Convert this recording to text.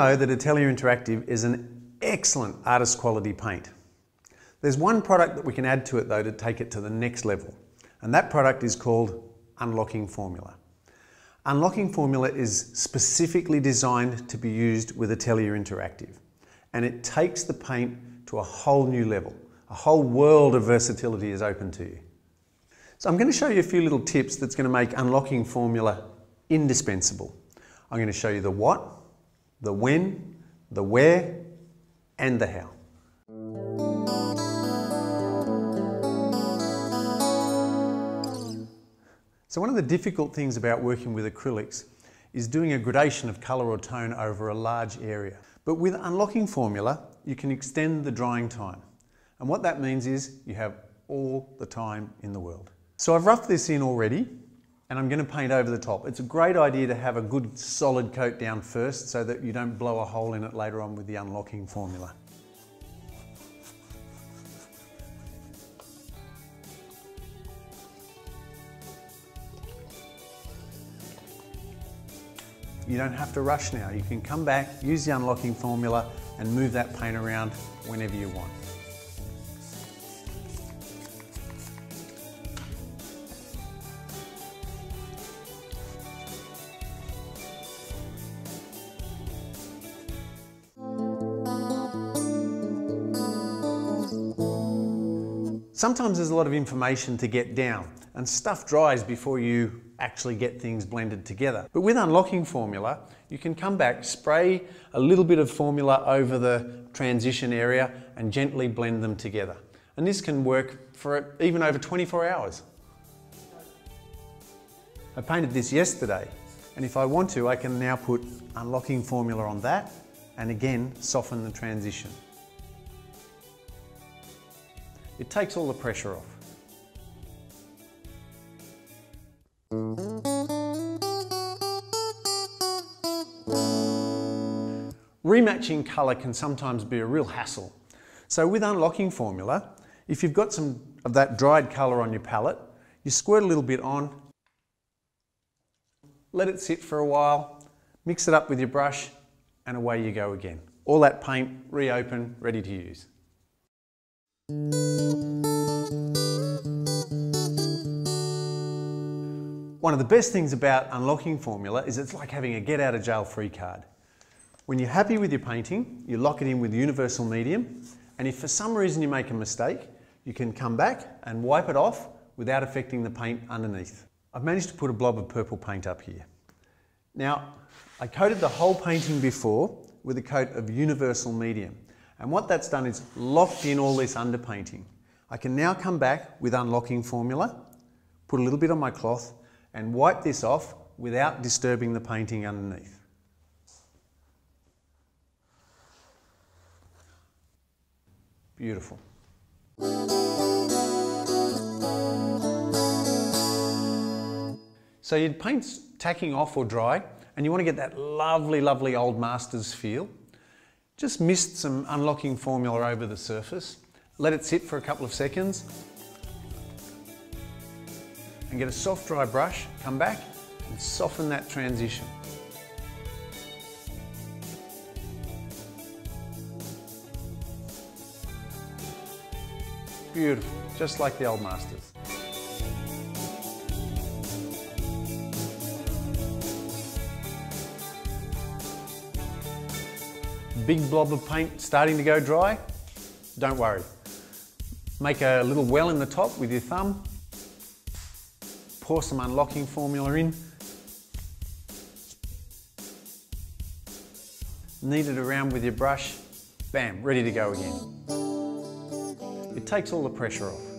know that Atelier Interactive is an excellent artist quality paint. There's one product that we can add to it though to take it to the next level, and that product is called Unlocking Formula. Unlocking Formula is specifically designed to be used with Atelier Interactive, and it takes the paint to a whole new level. A whole world of versatility is open to you. So I'm going to show you a few little tips that's going to make Unlocking Formula indispensable. I'm going to show you the what, the when, the where, and the how. So one of the difficult things about working with acrylics is doing a gradation of colour or tone over a large area. But with Unlocking Formula, you can extend the drying time. And what that means is you have all the time in the world. So I've roughed this in already, and I'm going to paint over the top. It's a great idea to have a good solid coat down first so that you don't blow a hole in it later on with the Unlocking Formula. You don't have to rush now. You can come back, use the Unlocking Formula, and move that paint around whenever you want. Sometimes there's a lot of information to get down, and stuff dries before you actually get things blended together. But with Unlocking Formula, you can come back, spray a little bit of formula over the transition area and gently blend them together. And this can work for even over 24 hours. I painted this yesterday, and if I want to, I can now put Unlocking Formula on that and again soften the transition. It takes all the pressure off. Rematching colour can sometimes be a real hassle. So with Unlocking Formula, if you've got some of that dried colour on your palette, you squirt a little bit on, let it sit for a while, mix it up with your brush, and away you go again. All that paint, reopen, ready to use. One of the best things about Unlocking Formula is it's like having a get out of jail free card. When you're happy with your painting, you lock it in with universal medium, and if for some reason you make a mistake, you can come back and wipe it off without affecting the paint underneath. I've managed to put a blob of purple paint up here. Now, I coated the whole painting before with a coat of universal medium, and what that's done is locked in all this underpainting. I can now come back with Unlocking Formula, put a little bit on my cloth, and wipe this off without disturbing the painting underneath. Beautiful. So your paint's tacking off or dry, and you want to get that lovely, lovely old masters feel. Just mist some Unlocking Formula over the surface, let it sit for a couple of seconds, and get a soft dry brush, come back and soften that transition. Beautiful, just like the old masters. Big blob of paint starting to go dry, don't worry. Make a little well in the top with your thumb, pour some Unlocking Formula in. Knead it around with your brush. Bam, ready to go again. It takes all the pressure off.